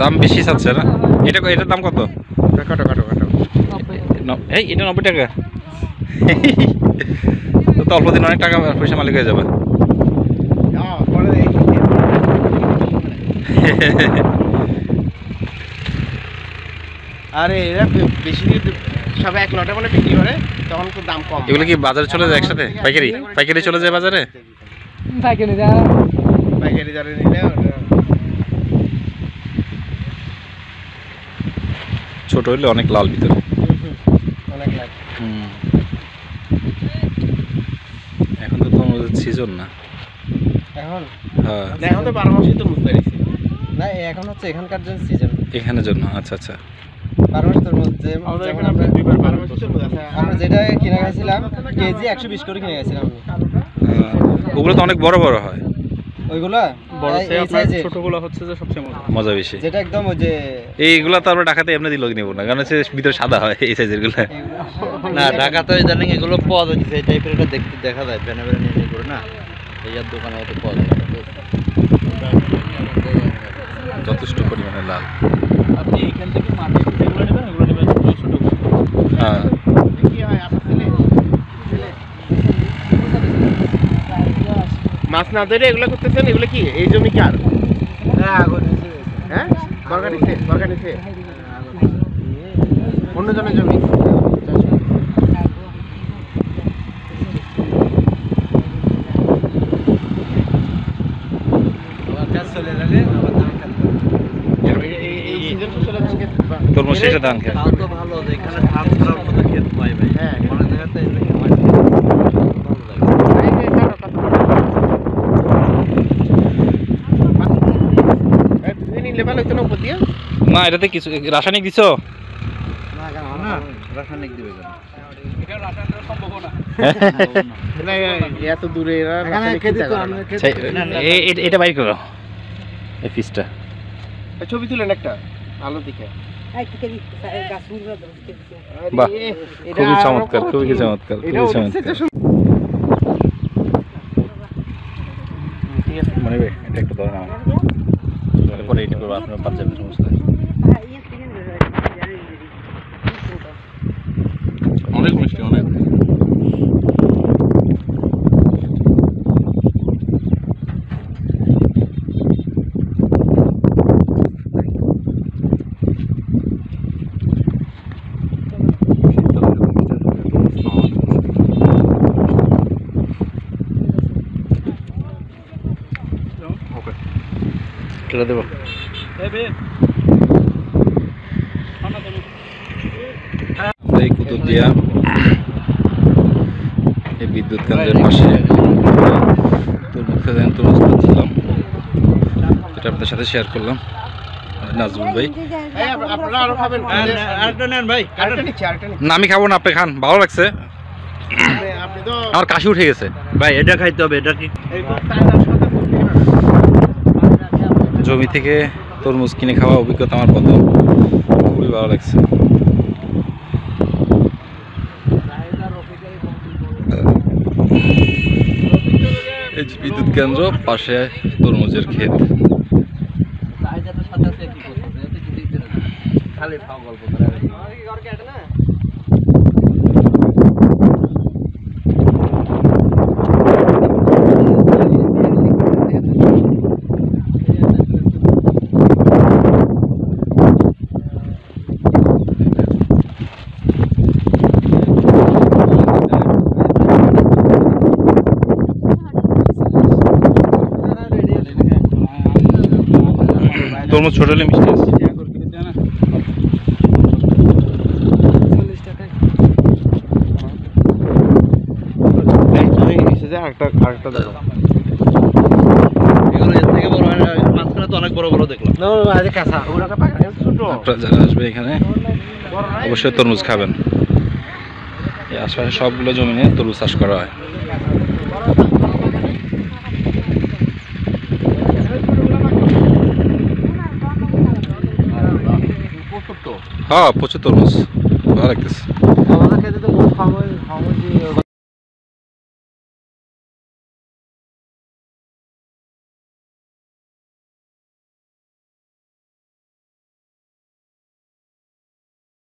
দাম বেশি চাচ্ছে না। এটা এটার দাম কত? কাটো কাটো কাটো। এই এটা 90 টাকা। তো অল্প দিন অনেক টাকা পয়সা মালিক হয়ে যাবে। আরে এরা বেশি সব এক লটে মানে বিক্রি করে, তখন তো দাম কম। এগুলো কি বাজারে চলে যায় একসাথে? পাইকারি পাইকারি চলে যায় বাজারে। পাইকারি যা পাইকারি ধরে নিলে ছোট হইলে অনেক লাল ভিতরে অনেক লাল। এখন তো তরমুজ সিজন না এখন। হ্যাঁ এখন তো 12 মাসই তরমুজ বেরিয়েছে না, এখন হচ্ছে এখানকার জন্য সিজন, এখানের জন্য। আচ্ছা আচ্ছা, 12 মাস তরমুজ যে আমরা দুইবার 12 মাস তরমুজ আছে, আমরা যেটা কিনে গেছিলাম কেজি 120 করে কিনে গেছিলাম। ওগুলো তো অনেক বড় বড় হয়। ওইগুলা বড় সাইজ, আপনার ছোটগুলো হচ্ছে যে সবচেয়ে মজা বেশি, যেটা একদম ওই যে এইগুলা তো আমরা ঢাকাতে এমনি দিলও কিনবো না, কারণ সে ভিতরে সাদা হয় এই সাইজের গুলো না। ঢাকাতে জানেন এগুলো পাওয়া যায় এই টাইপের, এটা দেখতে দেখা যায় বেনে বেনে নিয়ে করে না, এইয়ার দোকানে এটা পাওয়া যায়। যথেষ্ট পরিমাণে লাল। আপনি এইখান থেকে মার্কেট থেকে এগুলো নেবেন, এগুলো নেবেন ছোট। হ্যাঁ কি হয় আপনার মাছ না ধরে এগুলো করতেছেন? এগুলো কি এই জমি কি আর? হ্যাঁ হ্যাঁ বরগানিতে, বরগানিতে অন্য জনের জমি। তরমুজ শেষে ধান খেয়ে তো ভালো, এখানে ধান ছাড়া অন্য খেত পাই ভাই। হ্যাঁ অনেক জায়গাতে না, এটাতে কিছু রাসায়নিক দিছো না? না রাসায়নিক দিবে না, এটা রাসায়নিক সম্ভব না। না এত দূরে এরা রাসায়নিক দিতে পারে না। এটা বাইর করো এই পিসটা, এই ছবি তুলেন একটা আলো দিকে। এই দিকে গাছগুলো ধরতে দিছে। বাহ এটা খুব চমৎকার, খুব চমৎকার, খুব চমৎকার। ঠিক আছে মনে হয় এটা একটু ধরে নাও, পরে এটা করব আপনার পাঞ্জাবের সমস্যা। অনেক মিষ্টি, অনেক ছেড়ে দেবো। এই কুতুবদিয়া এই বিদ্যুৎ কেন্দ্রের পাশে তরমুজ করছিলাম, এটা আপনাদের সাথে শেয়ার করলাম। নাজমুল ভাই না, আমি খাবো না, আপনি খান, ভালো লাগছে। আমার কাশি উঠে গেছে ভাই, এটা খাইতে হবে। এটা কি জমি থেকে তরমুজ কিনে খাওয়া অভিজ্ঞতা আমার কত খুবই ভালো লাগছে। এই বিদ্যুৎ কেন্দ্র পাশে তরমুজের ক্ষেত। তরমুজ ছোট হলে মিষ্টি আছে। যারা আসবে এখানে অবশ্যই তরমুজ খাবেন। এই আশপাশে সবগুলো জমি নিয়ে তরমুজ চাষ করা হয়। হ্যাঁ প্রচুর তরমুজ, ভালো লাগতেছে।